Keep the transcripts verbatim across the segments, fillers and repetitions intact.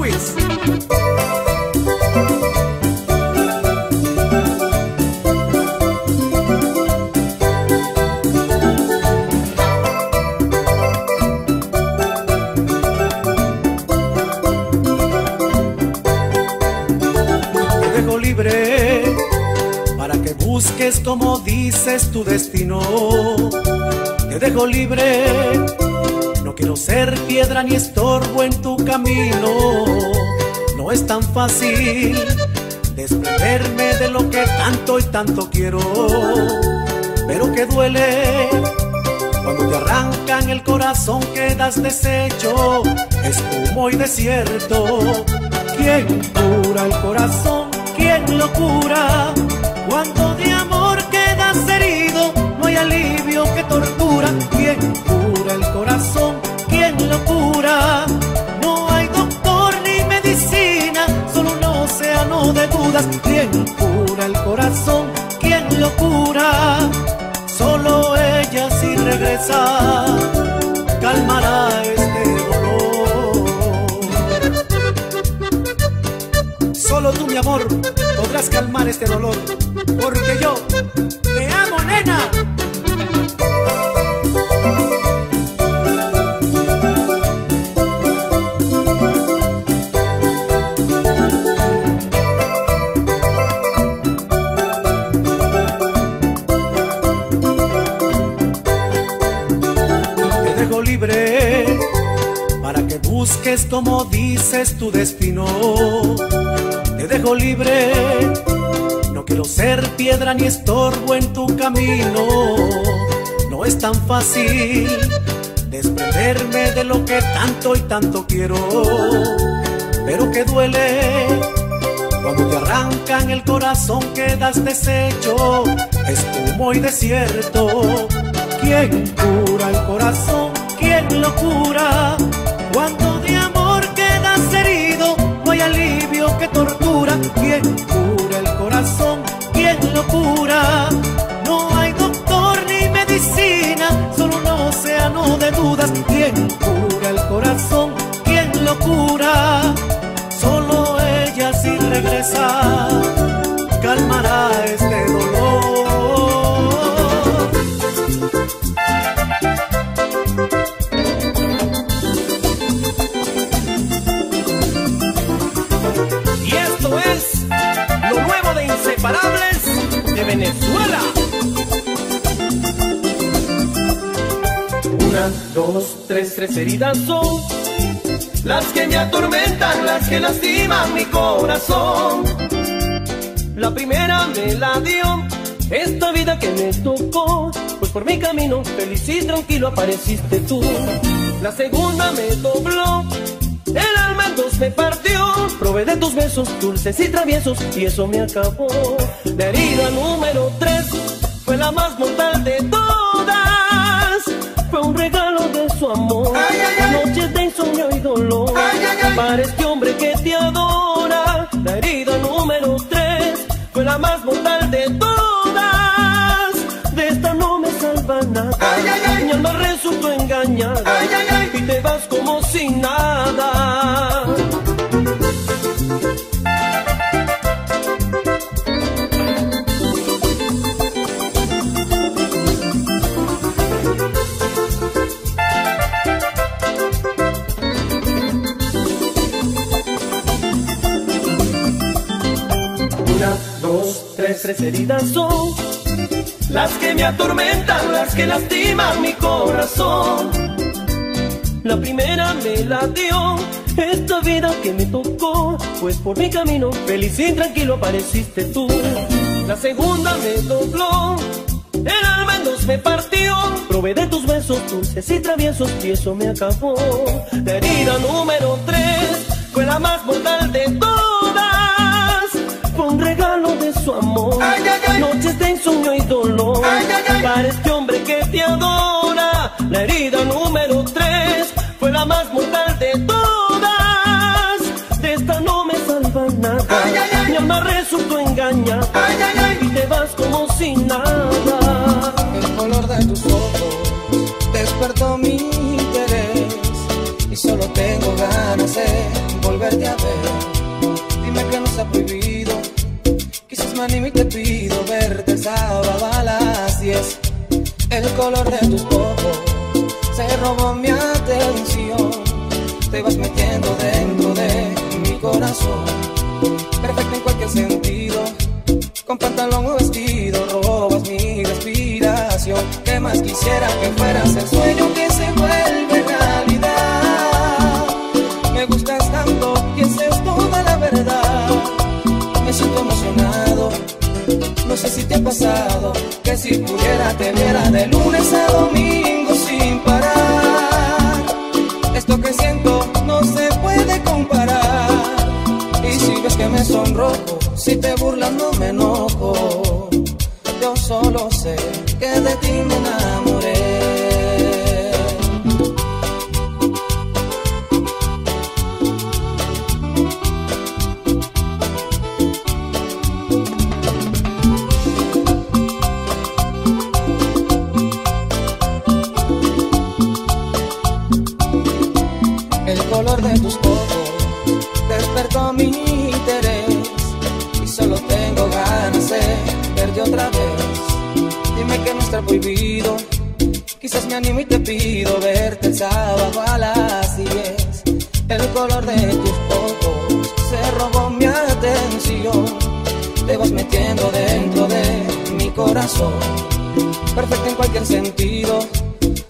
Lewis. Te dejo libre para que busques como dices tu destino. Te dejo libre, no quiero ser piedra ni estorbo en tu camino. No es tan fácil desprenderme de lo que tanto y tanto quiero, pero que duele cuando te arrancan el corazón, quedas deshecho, es humo y desierto. ¿Quién cura el corazón? ¿Quién lo cura? Cuando de amor quedas herido, no hay alivio que tortura. ¿Quién cura el corazón? ¿Quién lo cura? No hay doctor ni medicina, solo un océano de dudas. ¿Quién cura el corazón? ¿Quién lo cura? Solo ella, si regresa, calmará este dolor. Solo tú, mi amor, podrás calmar este dolor, porque yo te amo, nena. Libre para que busques como dices tu destino. Te dejo libre, no quiero ser piedra ni estorbo en tu camino. No es tan fácil desprenderme de lo que tanto y tanto quiero, pero que duele cuando te arrancan el corazón, quedas deshecho, es humo y desierto. ¿Quién cura el corazón? ¿Quién lo cura? Cuando de amor quedas herido, no hay alivio que tortura. ¿Quién cura el corazón? ¿Quién lo cura? No hay doctor ni medicina, solo un océano de dudas. ¿Quién cura el corazón? ¿Quién lo cura? Solo ella, si regresa, calmará este dolor. De Venezuela. Una, dos, tres, tres heridas son las que me atormentan, las que lastiman mi corazón. La primera me la dio esta vida que me tocó, pues por mi camino feliz y tranquilo apareciste tú. La segunda me dobló, el alma en dos me partió, probé de tus besos dulces y traviesos y eso me acabó. La herida número tres fue la más mortal de todas, fue un regalo de su amor, ay, ay, ay. Noches de insomnio y dolor, ay, ay, ay. Para este hombre que te adora. La herida número tres fue la más mortal de todas, de esta no me salva nada, ay, ay, ay. Mi alma resultó engañada, ay, ay, ay. Y te vas como sin nada. Tres heridas son las que me atormentan, las que lastiman mi corazón. La primera me la dio esta vida que me tocó, pues por mi camino feliz y tranquilo apareciste tú. La segunda me dobló, el alma en dos me partió, probé de tus besos dulces y traviesos y eso me acabó. La herida número tres fue la más mortal de todas, fue un regalo de su amor, ay, ay, ay. Noches de insomnio y dolor, ay, ay, ay. Para este hombre que te adora. La herida número tres fue la más mortal de todas, de esta no me salva nada, ay, ay, ay. Mi alma resultó engañada, ay, ay, ay. Y te vas como si nada. El color de tus ojos despertó mi interés y solo tengo ganas de volver volverte a ver. Dime que nos ha prohibido. Quizás me anime y te pido verte el sábado a las diez. El color de tus ojos se robó mi atención. Te vas metiendo dentro de mi corazón. Perfecto en cualquier sentido. Con pantalón o vestido robas mi respiración. ¿Qué más quisiera que fueras el sueño que se vuelve realidad? Me gustas tanto que esa es toda la verdad. Me siento emocionado. No sé si te ha pasado que si pudiera te viera de lunes a domingo sin parar. Esto que siento no se puede comparar. Y si ves que me sonrojo, si te burlas no me enojo. Yo solo sé que de ti me enamoré. El color de tus ojos despertó mi interés y solo tengo ganas de verte otra vez. Dime que no está prohibido, quizás me animo y te pido verte el sábado a las diez. El color de tus ojos se robó mi atención. Te vas metiendo dentro de mi corazón. Perfecto en cualquier sentido.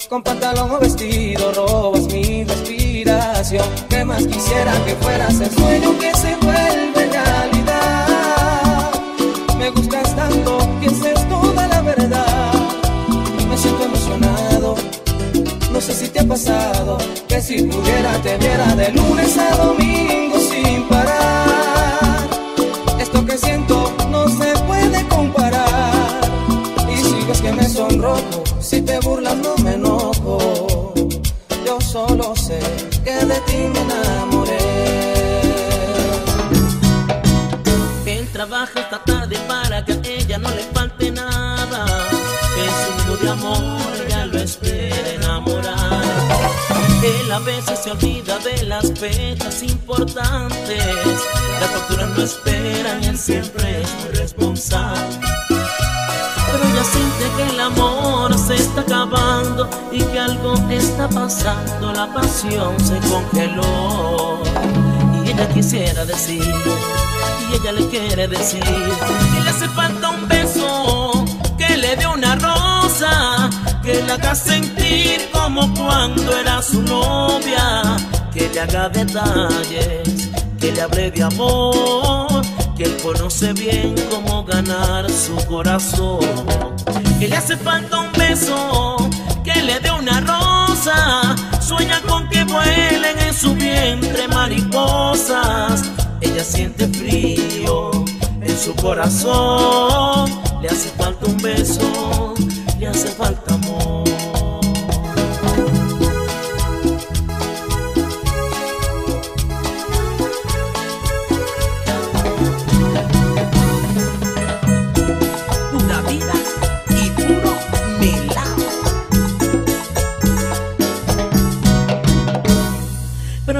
Con pantalón o vestido robas mi respiración. ¿Qué más quisiera que fueras el sueño que se vuelve realidad? Me gustas tanto que esa es toda la verdad. Me siento emocionado. No sé si te ha pasado que si pudiera te viera de lunes a domingo sin parar. Esto que siento no se puede comparar. Y si ves que me sonrojo, si te burlas no me enojo. Yo solo sé que de ti me enamoré. Él trabaja esta tarde para que a ella no le falte nada. Es un mundo de amor, ella lo espera enamorar. Él a veces se olvida de las fechas importantes. Las facturas no esperan y él siempre es muy responsable. Pero ella siente que el amor se está acabando y que algo está pasando, la pasión se congeló. Y ella quisiera decir, y ella le quiere decir, que le hace falta un beso, que le dé una rosa, que la haga sentir como cuando era su novia, que le haga detalles, que le hable de amor, que él conoce bien cómo ganar su corazón. Que le hace falta un beso, que le dé una rosa, sueña con que vuelen en su vientre mariposas. Ella siente frío en su corazón, le hace falta un beso, le hace falta amor.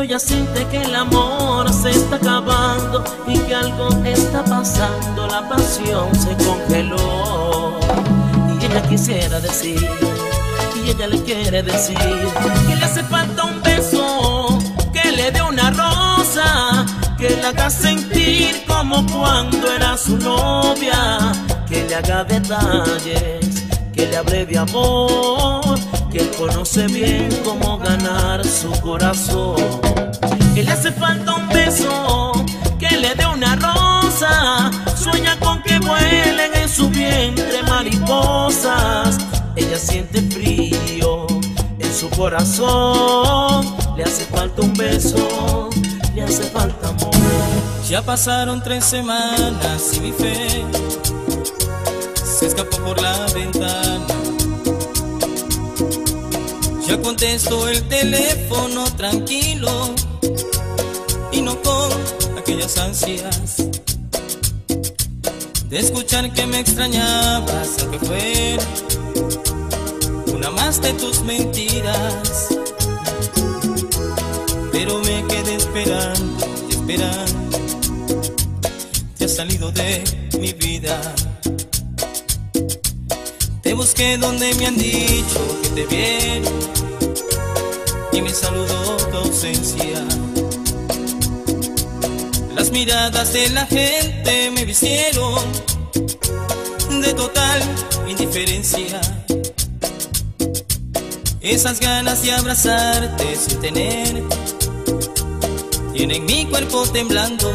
Ella siente que el amor se está acabando y que algo está pasando, la pasión se congeló. Y ella quisiera decir, y ella le quiere decir, que le hace falta un beso, que le dé una rosa, que la haga sentir como cuando era su novia, que le haga detalles, que le hable de amor, que él conoce bien cómo ganar su corazón. Que le hace falta un beso, que le dé una rosa, sueña con que vuelen en su vientre mariposas. Ella siente frío en su corazón, le hace falta un beso, le hace falta amor. Ya pasaron tres semanas y mi fe se escapó por la ventana. Yo contesto el teléfono tranquilo y no con aquellas ansias de escuchar que me extrañabas, aunque fuera una más de tus mentiras. Pero me quedé esperando, esperar. Te has salido de mi vida. Te busqué donde me han dicho que te vieron y me saludó tu ausencia. Las miradas de la gente me vistieron de total indiferencia. Esas ganas de abrazarte sin tener tienen mi cuerpo temblando.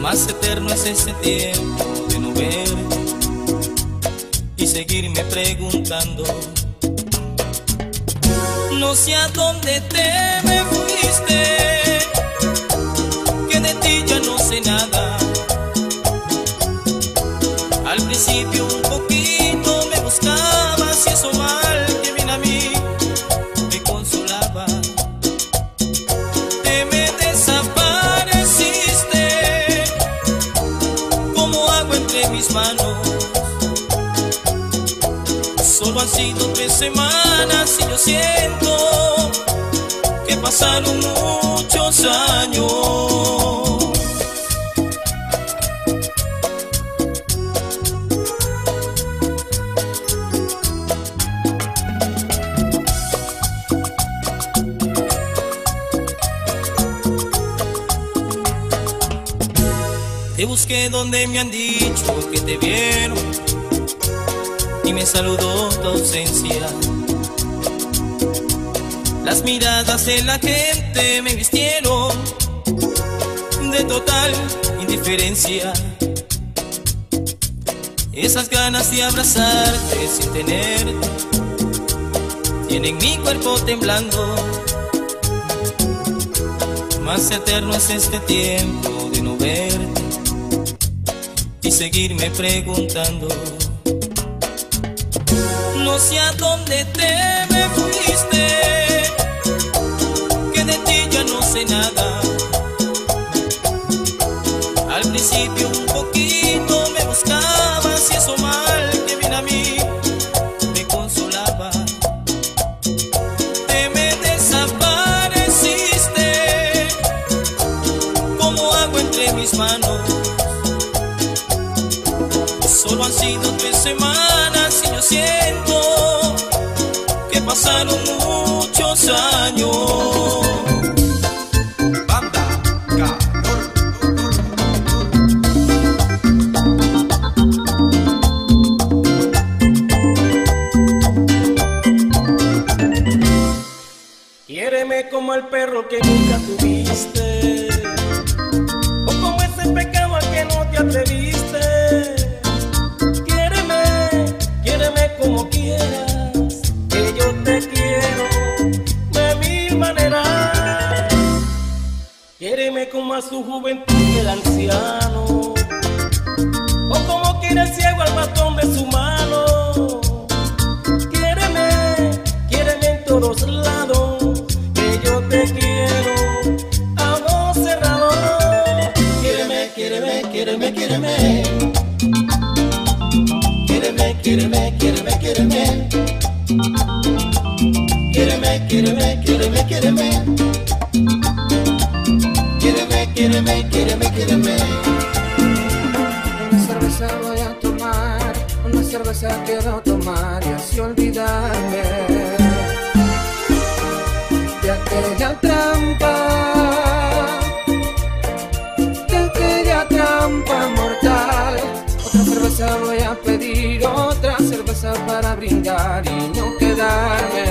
Más eterno es este tiempo de no ver y seguirme preguntando. No sé a dónde te me fuiste, que de ti ya no sé nada. Al principio un poquito me buscabas y eso mal que viene a mí me consolaba. Te me desapareciste como agua entre mis manos. Solo han sido tres semanas y yo siento que pasaron muchos años. Te busqué donde me han dicho que te vieron y me saludó tu ausencia. Las miradas de la gente me vistieron de total indiferencia. Esas ganas de abrazarte sin tener tienen mi cuerpo temblando. Más eterno es este tiempo de no verte y seguirme preguntando. No sé a dónde te me fuiste, que de ti ya no sé nada. Al principio un poquito me buscabas y eso mal que viene a mí me consolaba. Te me desapareciste como agua entre mis manos. Solo han sido tres semanas y yo siento que pasaron muchos años. Quiéreme como el perro que nunca tuviste, o como ese pecado a que no te atreviste. Como quieras, que yo te quiero de mi manera. Quiéreme como a su juventud el anciano, o como quiere el ciego al bastón de su mano. Quiéreme, quiéreme en todos lados, que yo te quiero a vos cerrado. Quiéreme, quiéreme, quiéreme, quiéreme. Quiéreme, quiéreme, quiéreme. Quiéreme, quiéreme, quiéreme, quiéreme. Quiéreme, quiéreme, quiéreme, quiéreme. Una cerveza voy a tomar, una cerveza quiero tomar y así olvidarme de aquella trampa, de aquella trampa mortal. Otra cerveza voy a pedir, otra cerveza para brindar y no quedarme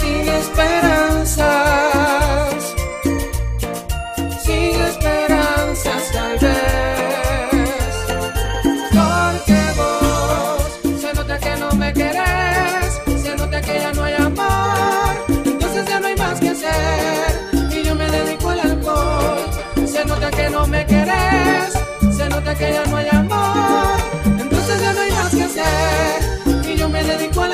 sin esperanzas, sin esperanzas tal vez. Porque vos, se nota que no me querés, se nota que ya no hay amor, entonces ya no hay más que hacer y yo me dedico al alcohol. Se nota que no me querés, se nota que ya no hay amor, entonces ya no hay más que hacer y yo me dedico a la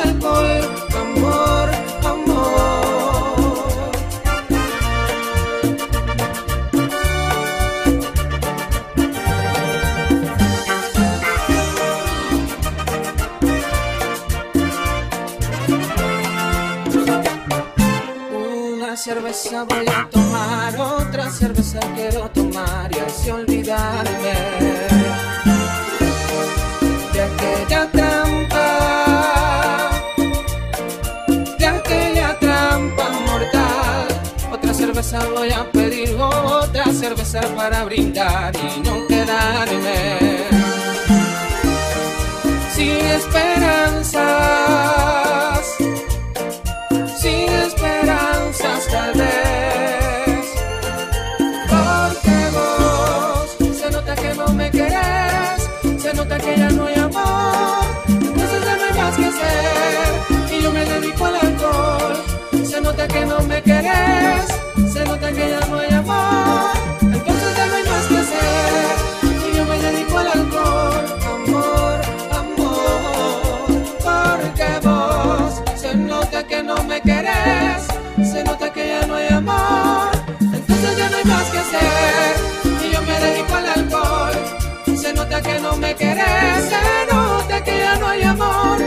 cerveza voy a tomar, otra cerveza quiero tomar y así olvidarme de aquella trampa, de aquella trampa mortal. Otra cerveza voy a pedir, otra cerveza para brindar y no quedarme sin esperanzas, sin esperanzas tal vez, porque vos, se nota que no me querés, se nota que ya no hay amor, entonces ya no hay más que hacer, y yo me dedico al alcohol. Se nota que no me querés, se nota que ya no hay amor, entonces ya no hay más que hacer, y yo me dedico al alcohol. Que no me querés, se nota que ya no hay amor, entonces ya no hay más que hacer, y yo me dedico al alcohol. Se nota que no me querés, se nota que ya no hay amor,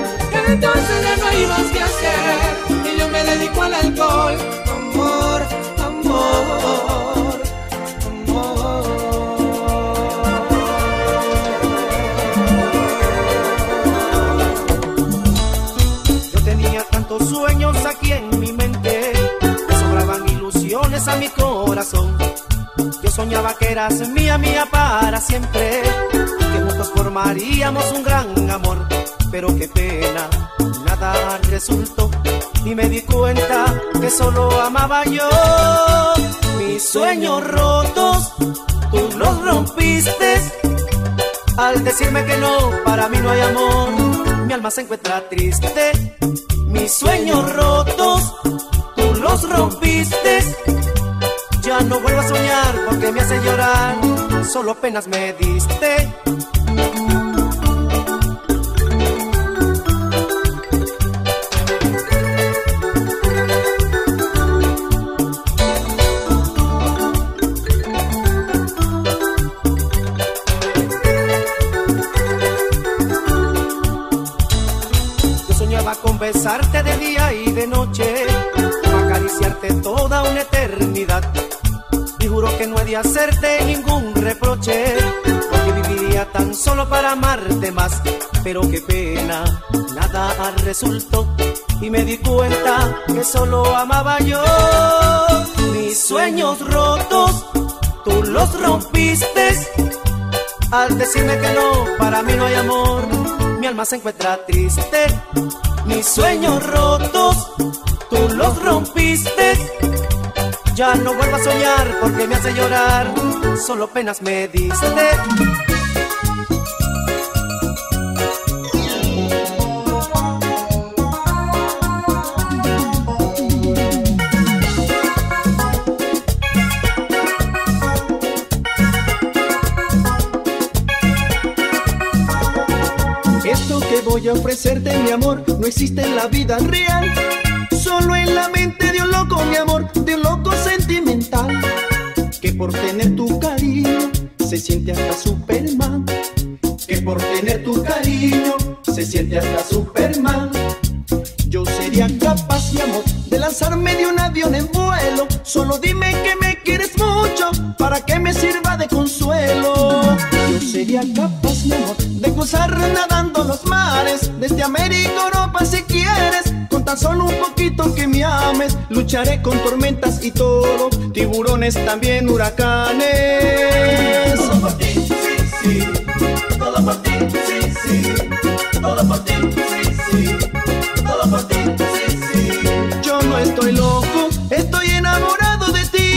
entonces ya no hay más que hacer, y yo me dedico al alcohol. Amor, amor, amor. Sueños aquí en mi mente, me sobraban ilusiones a mi corazón. Yo soñaba que eras mía, mía para siempre, que juntos formaríamos un gran amor. Pero qué pena, nada resultó, y me di cuenta que solo amaba yo. Mis sueños rotos, tú los rompiste al decirme que no, para mí no hay amor. Mi alma se encuentra triste, mis sueños rotos, tú los rompiste. Ya no vuelvo a soñar porque me hace llorar, solo penas me diste. Besarte de día y de noche, acariciarte toda una eternidad, y juro que no he de hacerte ningún reproche, porque viviría tan solo para amarte más. Pero qué pena, nada resultó, y me di cuenta que solo amaba yo. Mis sueños rotos, tú los rompiste al decirme que no, para mí no hay amor. Mi alma se encuentra triste, mis sueños rotos, tú los rompiste. Ya no vuelvo a soñar porque me hace llorar, solo penas me diste. Voy a ofrecerte mi amor, no existe en la vida real, solo en la mente de un loco, mi amor, de un loco sentimental, que por tener tu cariño se siente hasta Superman, que por tener tu cariño se siente hasta Superman. Yo sería capaz, mi amor, de lanzarme de un avión en vuelo, solo dime que me quieres mucho para que me sirva de consuelo. Yo sería capaz, mi amor, de cruzar nadando los mares, desde América, Europa si quieres, con tan solo un poquito que me ames. Lucharé con tormentas y todo, tiburones, también huracanes. Todo por ti, sí, sí, todo por ti, sí, sí, todo por ti, sí, sí, todo por ti, sí, sí. Yo no estoy loco, estoy enamorado de ti.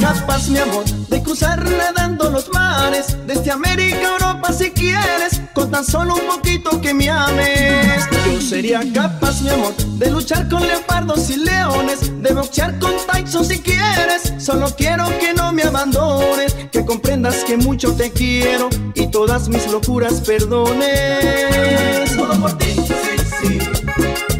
Capaz, mi amor, de cruzar nadando los mares, desde América, Europa si quieres, con tan solo un poquito que me ames. Yo sería capaz, mi amor, de luchar con leopardos y leones, de boxear con Tyson si quieres, solo quiero que no me abandones, que comprendas que mucho te quiero y todas mis locuras perdones. Todo por ti, sí, así.